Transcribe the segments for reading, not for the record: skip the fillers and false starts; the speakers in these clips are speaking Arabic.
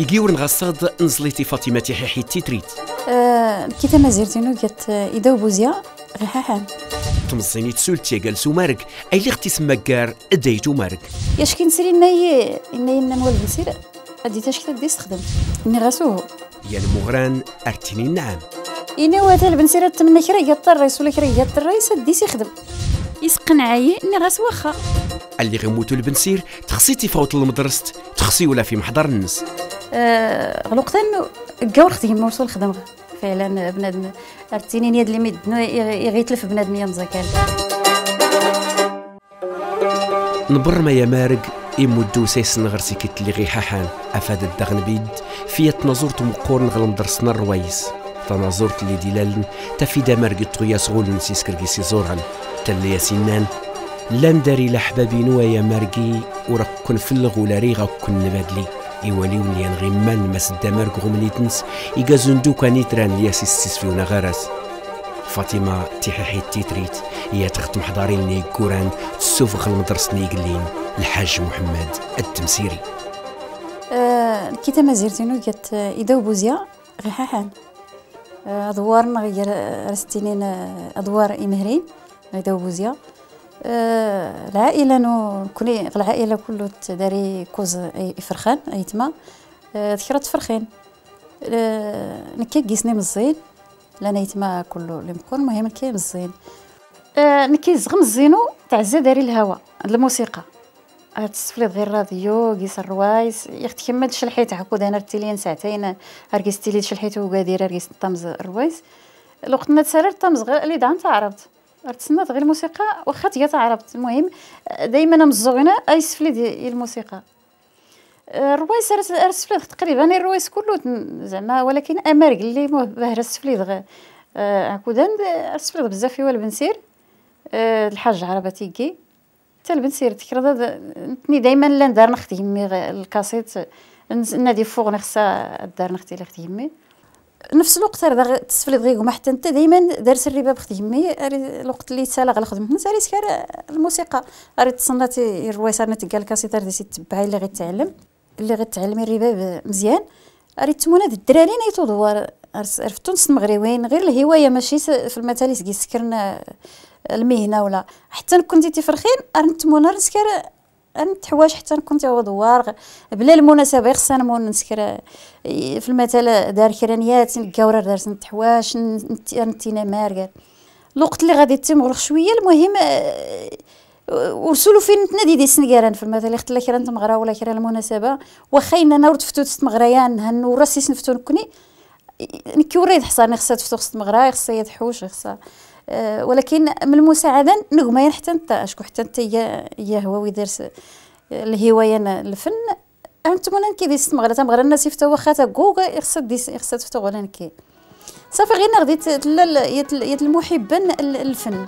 يجيور نغصاد نزليتي فاطمه تحيحي تتريت كي تمازيرتينو قالت اذا بوزيا غيحاحان تمزيني تسولتي جالسو مارك اي اللي ختي تما كار دايتو مارك ياش كي نسري لنا مول بنسير ادي تاش كي تستخدم ني غاسوه يا المغران ارتيني نعم انا وهذا البنسيره تمنى كريا الطريس ولا كريا الطريس ادي سيخدم يسقن عاي ني غاس واخا اللي غيموتو البنسير تخصي تفوت للمدرسه تخصي ولا في محضر الناس غلقت انه الجور ختي موصل الخدمه فعلا بنادم التنين يد اللي مدنو يغيتلف بنادم ينزكال نبرما يا مارق يمدو سيسن غرسي كيت اللي غيحاحان افاد الدغن بيد في تنازورت مقورن غلمدرسنا الرويس تنازورت اللي ديلالن تفيدا مارق طويا صغول نسيس كركيسي زوران تليا سنان لا نداري لا حبابي نوا يا مارقي وراك كن فلغ ولا ريغا كن نبادلي يوليو لي نغيمان ماس الدمارك غوملي تنس يكازندو كانيتران لياس يستسفيونا غراس فاطمه تحيحي تتريت هي تختم حضارين لي كوران تسوفخ المدرسة نيقلين الحاج محمد التمسيري كي تمازيرتينو قالت اذا بوزيا غيحاحان ادوارنا غير رستينين ادوار امهرين غيدا بوزيا العائله نو كلي العائله كلو تداري كوز اي فرخان ايتما ذكرت فرخين نكي كيسني مزيان لان ايتما كلو لي مكون المهم كي مزيان نكي زغم زينو تعزى داري الهوا الموسيقى تسفليت غير راديو كيس الروايس يختي كملت شلحيت عقود انا رتيلين ساعتين اركستي لي شلحيتو وكادير اركست طمز الروايس الوقت ما تسررت طمز غير اللي دعمت عرفت تسنات غير الموسيقى واخا تيا تعربت المهم دائما مزوغنا ايسفلي ديال الموسيقى الرويس ارسفلي تقريبا الرويس كله زعما ولكن امارك اللي باه رسفلي دغ عكودان ارسفلي بزاف يوا البنسير الحاج عرباتي كي حتى البنسير تكرا نتني دائما لا ندار نختي يمي الكاسيت نادي فوق خصها الدار نختي اللي ختي يمي نفس الوقت راه تسفلي دغيكم حتى انت دائما دارت الرباب ختي يمي الوقت اللي تسالغ الخدمه نتا ريت كار الموسيقى راه تصناتي الرويسه انا تقال كاسيت راه تتبعي اللي غيتعلم اللي غتعلمي الرباب مزيان راه تموناد الدراري نايتو دوار في تونس المغربيين غير الهوايه ماشي في المتاليس كيسكرنا المهنه ولا حتى كنتي تفرخين راه نتمونا نسكر نتحواج حتى كنت هو دوار بلا المناسبه خصنا نمون نسكر في المثل دار كرانيات الكوره دارت نتحواج نتينا ماركه الوقت اللي غادي تمغرق شويه المهم ورسلوا فين نتنادي دي سنكاران في المثل اختي لا كران تمغرا ولا كران المناسبه واخا انا ورتفتو تمغريان هنو راسيس نفتو نكوني نكي وريد حصاني خصها تفتو خص تمغرا خصها تحوش خصها ولكن من المساعده نغمايا حتى انت اشكو حتى انت يا هواوي دارس الهوايه الفن انتم انا كي ديست مغرا تمغرا الناس يفتوا واخا تا كوغا خصها ديس خصها تفتوا ولا نكي صافي غير غديت يد المحب الفن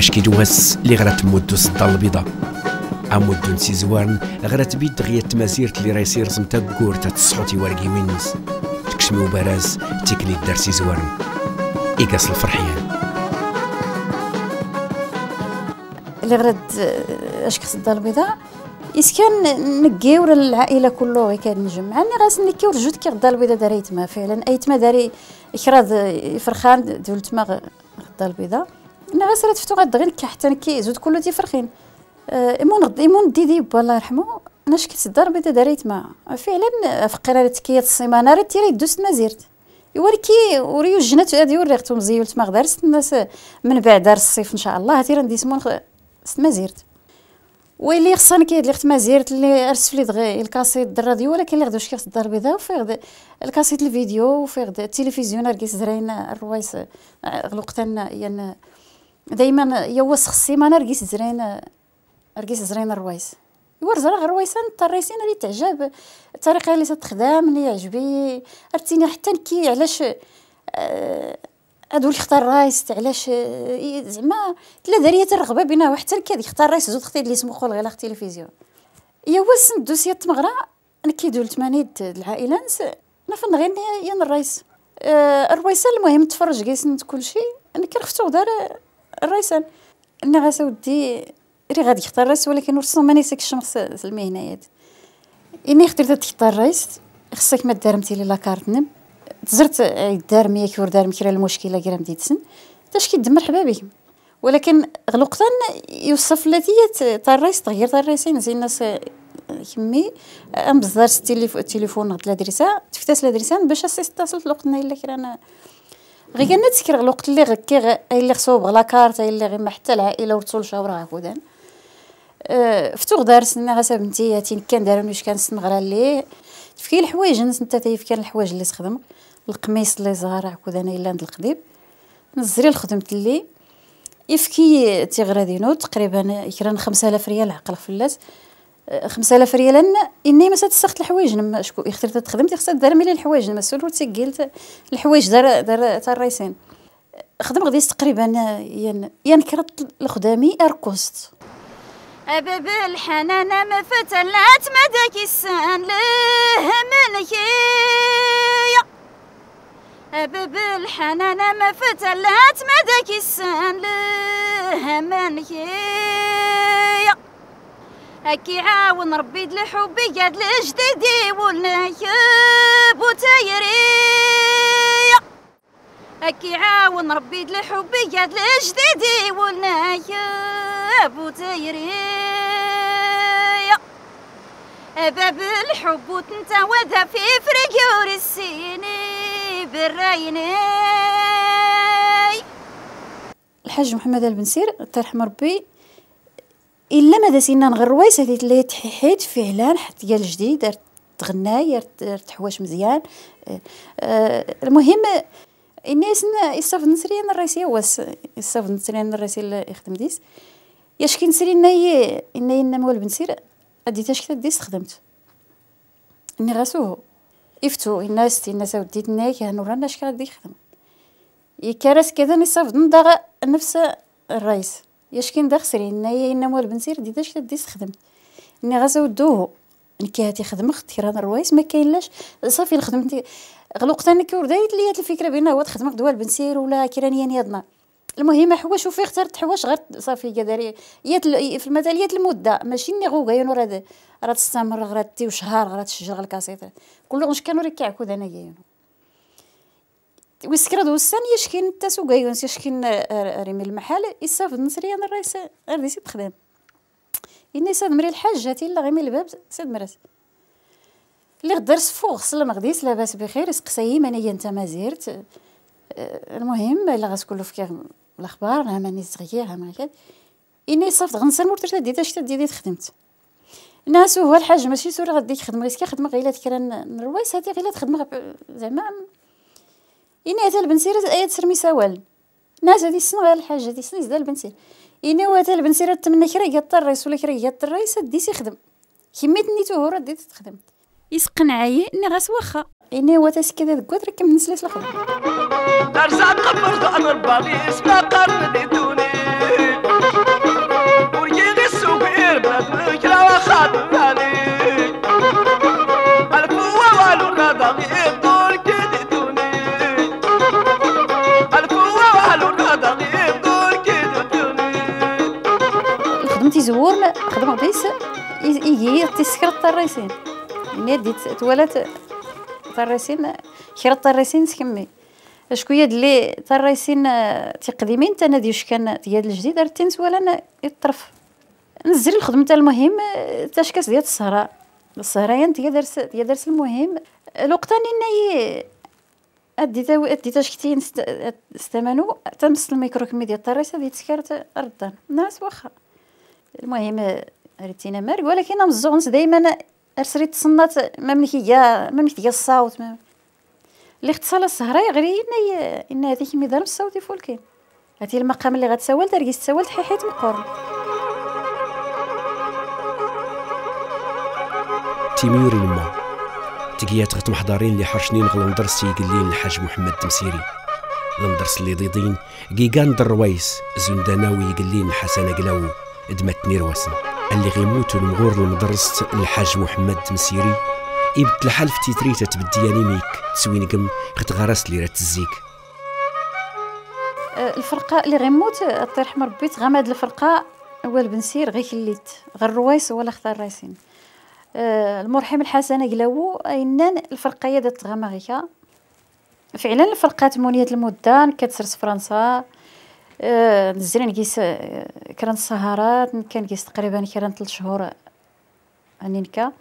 باش كيدوهز لي غرتمدو السطه البيضاء امدو نسي زوارن غرتبيد دغيا التماسيرت لي راه يسير زمتا كور تا تصحو تيوركي وينس تكشمو براز تيكلي دار سي زوارن ايكاس الفرحيان لي غرد اش خص الدار البيضاء إسكان نقيو العائله كله غير كنجمع يعني راسنا نكيو رجوت كي غدا البيضاء دار ايتما فعلا ايتما داري كراض فرخان دولتما غدا البيضاء انا غير سرات فتو غد غير حتى نكي زود كله تيفرخين ايمون ديدي با الله يرحمه انا شكيت الدار البيضاء دار ايتما فعلا فقيره تكيات الصيمانه راه تيري دوزت مازيرت يوركي وريو جنات هادي وريختو مزيولت ما غدارست الناس من بعد دار الصيف ان شاء الله تيرا نديسمون ست مازيرت ويلي خصني كي دليخت مازيرت اللي ارسفلي دغيا الكاسيت الدرا ديو ولا كنلغدو شي خص الدار البيضاء وفي الكاسيت الفيديو وفي التلفزيونير كي زرينا الرويس غلقتنا يعني دائما يوس خصي ما نرقيس زرينا رقيس زرينا الرويس يورزرا غير رويسان الطريسين اللي تعجب الطريقه اللي تتخدم لي عجبي ارتيني حتى نكي علاش هادو اللي اختار رايس علاش زعما كلا داريه الرغبه بينا وحتى الكاد يختار رايس زوج اختي اللي سموخو غير اختي التلفزيون يا واس ندوسيه تمغرا نكيدو ل80 العائله نفن غير يا الرايس الرويسان المهم تفرج كاع سنت كلشي انا كنخفتو دار الرايسان انا غاس ودي ري غادي يختار رايس ولكن ورسم ماني ساك الشمس المهنه هاد اني اخترت تختار رايس خصك ما دارمتي لي لاكارت نم تزرت دار 100 كور دار مكرا المشكله كرا مديتسن تاش كيدمر حبابي ولكن غلقتا يوصف لاتيه تاع الرئيس تغير تاع الرئيسين زين الناس كمي ام بزار التليفون غد لادريسا تفتاس لادريسان باش اتصلت لوقتنا الا كرانا غير كنتذكر الوقت اللي غكي اللي خصو بغلا كارت اللي غير ما حتى العائله ورتو الشاور غاكودان فتوغ دارسنا غاس بنتي هاتين كان دارون واش كنستنغرا ليه تفكير الحوايج انت تيفكر الحوايج اللي خدم القميص اللي زهر عكود انا الا عند الخديب نزري الخدمت اللي يفكي تيغرادينو تقريبا يكران 5000 ريال عقل فلاس 5000 ريال اني ما تستخدمت الحوايج لما شكون اخترت خدمتي خصها دار ملي الحوايج مسؤول وتسجلت الحوايج دار تاع الرايسين خدم غادي تقريبا يعني كرت الخدامي اركوست أباب الحنان ما فتلات مداك السان له منكيا أباب الحنان ما فتلات مداك السان له منكيا أكي عاون ربي دلحبي قاد لجديدي والنكب وتيريا أكي عاون ربي دلحبي قاد لجديدي والنكب وتيريا باب الحب وتنتا وذا في فريور السيني بالرايني الحاج محمد البنسير الله يرحم ربي الا ما داسينا نغرويس هذيك اللي تحيحيت فعلا حتى ديال جديد دارت تغناي دارت حوايج مزيان المهم الناس يصاف نسريان الرئيسي واس يصاف نسريان الرئيسي اللي يخدم ديس ياش كي نسرينا ان مول البنسير اديتاش كي ديس خدمت اني غاسو افتو الناس وديت ناك هنورانا اش كادي خدم يكراس كذا نصاف نضغ نفس الرئيس ياش كي ندخسري انايا ان مول بنسير ديتاش كي ديس خدمت اني غاسو دوه نكي هاتي خدمه اختي راه الرئيس ما كاينلاش صافي الخدمه غلقتا انا كوردايت ليا الفكره بينا هو تخدم دوال بنسير ولا كيرانيا نيضنا المهم حواش وفي اخترت حواش غير صافي كداري في المثاليه المده ماشي ني غوغا ينور هذا راه تستمر غير تي شهر غير تشجر الكاسيت كل غش كانوا راه كيعكود انا جايين ويسكرد والثانيه شكين التسوق ايون شكين ريمي المحل يصاف النصريه الرئيس غير ديسي تخدم اني ساد مري الحاج هاتي لا غير من الباب ساد مرات اللي غدار صفو غسل مغديس لاباس بخير يسقسيم انايا انت ما زيرت المهم الا غتكون فكير الاخبار راه ماني صغير ها ما كاد اني صافط غنسال مرتاش ديتا شتا ديت خدمت الناس هو الحاج ماشي سوري غادي تخدم غير كخدم غير الا تكران نرويس هادي غير تخدم زعما اني هذا البنسير ايات سرمي سوال الناس هذه السن غير الحاج هذه السن زاد البنسير اني هذا البنسير تمنى كري قط الريس ولا كري قط الريس ديت يخدم كيميتني تو هو ديت تخدم يسقن عايه اني غاس واخا اني هو تاسكدا دكوت راه كمنسلاش الخدمه أرزع قبرت أنا الباليس ما قرني دوني نادي تولات طراسين خير الطراسين تكمي شكون اللي طراسين تقديمين تا نادي واش كان ديال الجديد رتنت ولا يطرف نزل الخدمه تاع المهم تاع شكاس ديال السهره السهريان تيدرس المهم الوقتاني ناي اديتا شكتين استمانو تمس الميكرو كمي ديال الطراسه ديال تسكرت ردان ناس واخا المهم ريتينا مارك ولكن مزونس دائما ارسري تصنات مملكيه الصوت اللي اختصال السهره غير ان هذيك ميدان الصوت يفولكين هذه المقام اللي غتسول ترقيس تسول تحيحيت مقر تيمير الماء تقيات غت محضرين اللي حرشنين غلندرس يقلين الحاج محمد التمسيري غلندرس اللي ضيضين كيكان درويس زندناوي يقلين الحسن قلاوي دمتني رواسن اللي غيموت المغور المدرس الحاج محمد التمسيري يبدل الحال في تيتريت تبدياني ميك تسوينكم خت غرس لي راتزيك الفرقه اللي غيموت الله يرحم ربي تغمد الفرقه هو البنسير غير خليت غير رويس ولا خطا الراسين المرحم الحسن قلاو اينان الفرقيه ديال تغمغيكا فعلا الفرقات مونيه المدان كتسرس فرنسا نزلنا كيس كران السهرات كان كيس تقريبا كران 3 شهور هنينكا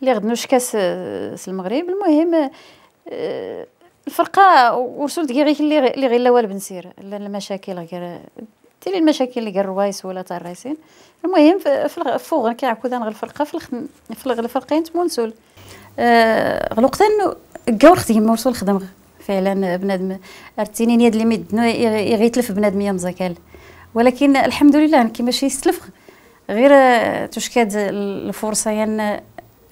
اللي غدنو شكاس المغرب المهم الفرقه وصلت غير اللي غير لا والبن سير المشاكل غير تيلي المشاكل اللي الروايس ولا تاع الراسين المهم في فوغ كيعكودا غير الفرقه في الفرقين تمونسول غلقت انه كاو خدي موصول خدم فعلا بنادم التنين يد اللي مدنو يغيتلف بنادم يا مزكال ولكن الحمد لله كي ماشي يستلف غير تشكاد الفرصه يعني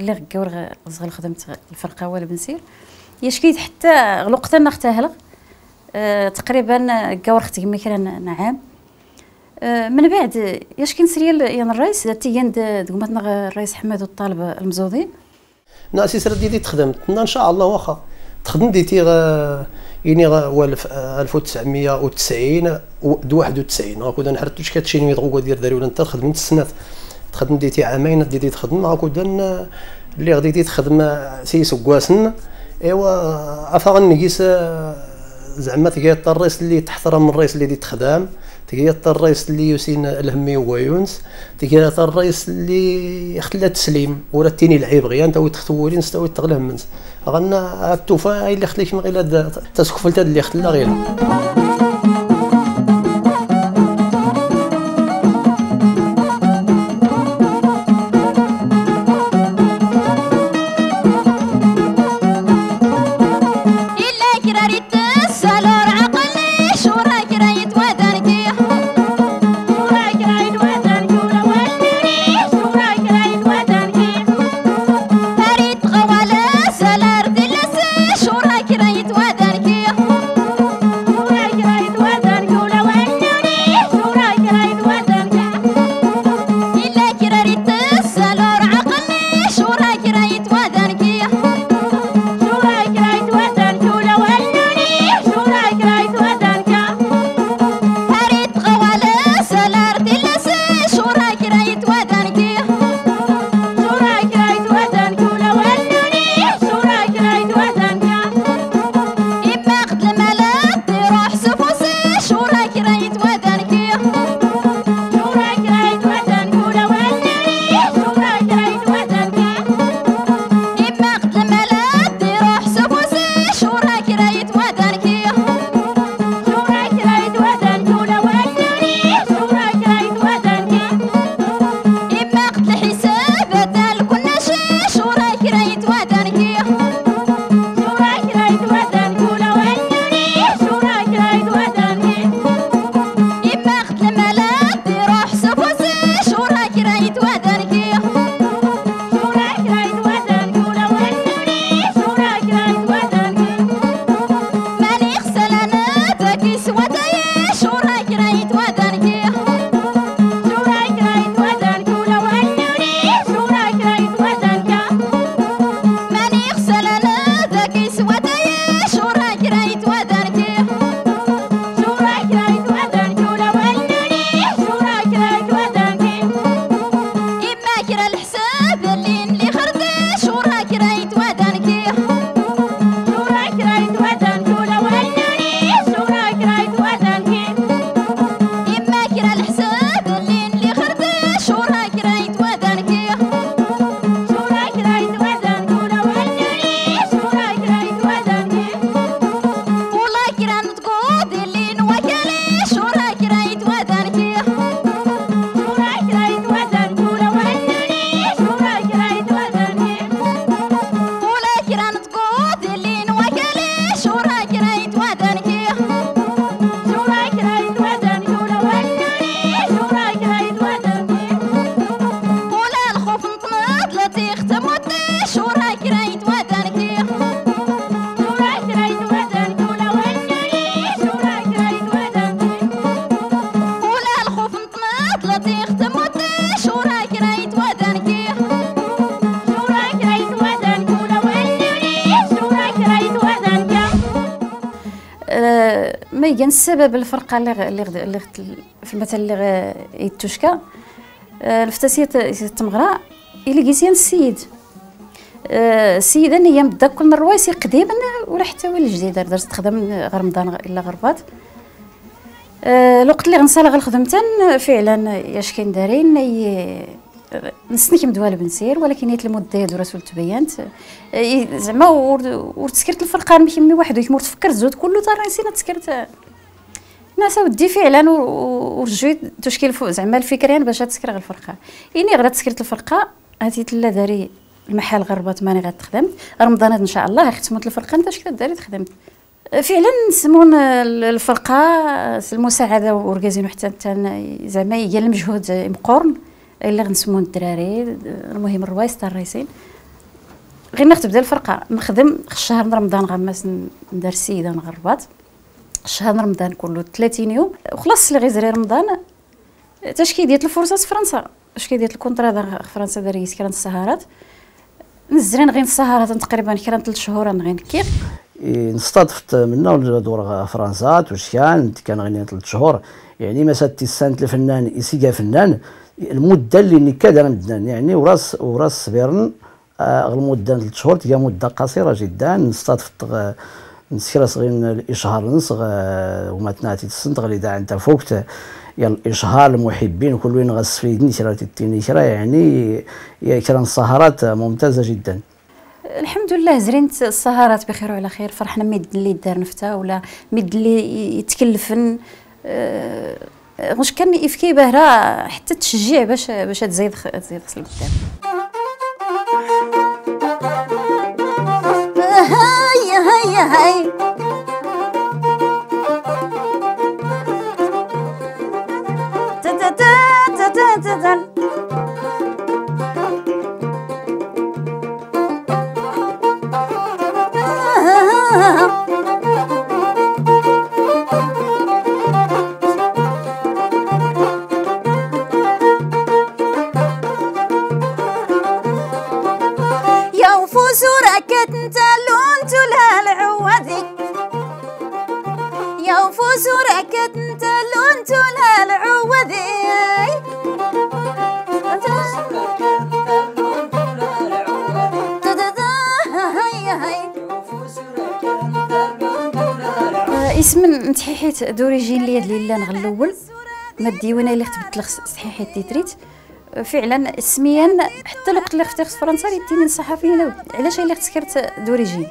اللي غكاو زغل خدمت الفرقه ولا بنسير يشكيت حتى غلقتنا اختها تقريبا كاو ختي مكران نعام من بعد يشكي نسريال ين الرئيس داتي يند دوماتنا الرئيس حماد والطالب المزودي ناسي سر ديتي تخدمت ان شاء الله واخا تخدم ديتي يعني 1990 91 هاكا نحرتوش كاتشيني دروك ديال داري ولا انت خدمت السنات تخدم ديتي عامين ديتي تخدم هاكا اللي غديتي تخدم سيس كواسن ايوا افا نقيس زعما تقيا الرئيس اللي تحترم الرئيس اللي تخدم تقيا الرئيس اللي يسين الهمي هو يونس تقيا الرئيس اللي خلى تسليم ولا تيني العيب غير انت وتختولين استوي تغلهم منس غنا التوفا اللي خليك من غير تسكفلت اللي خلى غير يبين سبب الفرقه اللي في المثل اللي يتوشكا الفتاسيه تمغرا اللي كيسيان السيد السيده هي مدا كل الروايسي قديم ولا حتى ولا جديده درت تخدم غير رمضان الا غربات الوقت اللي غنصالغ الخدمتان فعلا اش كاين دارين نسني كمدوال بنسير ولكن يتلمو الديد ورسول تبيانت زعما وتسكرت الفرقان ميمي واحد ويكمر تفكر زود كله ترى نسينا تسكرت ناس ودي فعلا ورجيت تشكيل زعما الفكريا باش تسكر الفرقه يعني غير تسكرت الفرقه هاتي لا داري المحل غربات ماني غتخدمت رمضان ان شاء الله ختمت الفرقه باش كداري تخدمت فعلا نسمون الفرقه المساعده وركازين حتى زعما هي المجهود مقرن اللي غنسمون الدراري المهم الروايس تاع الرايسين غير نخدم بدل الفرقه نخدم الشهر رمضان غماس ندار السيده نغربات الشهر رمضان كله 30 يوم وخلاص اللي غيزري رمضان تاش كي ديت الفرصه في فرنسا اش كي ديت الكونطرا في فرنسا داري كران السهرات نزرين غير السهرات تقريبا كران 3 شهور غير كيف نستضفت منا ندور فرنسا توشكان كان غير 3 شهور يعني مسات تيسان الفنان يسيقا فنان المده اللي نكاد انا مدنان يعني وراس سبيرن المده 3 شهور هي مده قصيره جدا استضفت نسير صغير الاشهار نصغ وما تناتي السنت غلي دا انت فوقت يا الاشهار المحبين كلين غس في نيشرا تينيشرا يعني كان سهرات ممتازه جدا الحمد لله زرينت السهرات بخير وعلى خير فرحنا مد اللي دار نفتا ولا مد اللي يتكلفن واش كان يفكي بهرا حتى تشجيع باش تزيد خص لقدام هاي هاي هاي تا تا تا تا تا تا اسم تحيحيت دوريجين ليا ليلان غير الاول ما الديوانه اللي اختبت تحيحيت تيتريت فعلا اسميا حتى الوقت اللي اخترت فرنسا يديني الصحفيين علاش اللي اختكرت دوريجين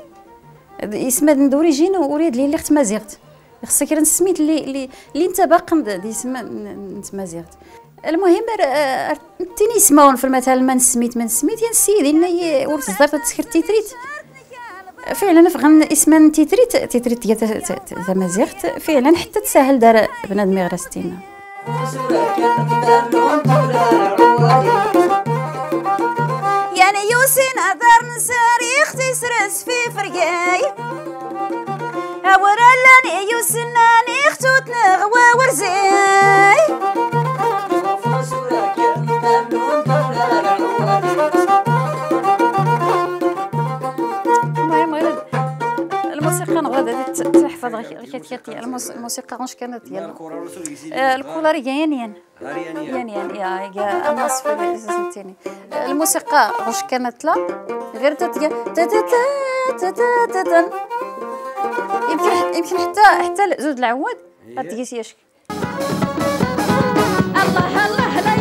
اسم دوريجين وريد لي اللي اخت مازيغت خصك راه نسميت اللي انت باقي دي اسم انت مازيغت المهم تيني يسمعون في المثل ما نسميت يا سيدي انا ورتزدرت تسكر تيتريت فعلا فغن اسم تيتريت ديال تمازيغت فعلا حتى تسهل دار بنادم يغرستينا يعني يوسين أدار نساري اختي سرس في فرقاي أورالاني يوسناني اختو تنغوا ورزاي تحفظ غير الموسيقى غنش كانت ديال الكولار يانيان يا النص فهمتيني الموسيقى غنش كانت لا غير تا يمكن حتى زوج العواد غتجي سياشك الله الله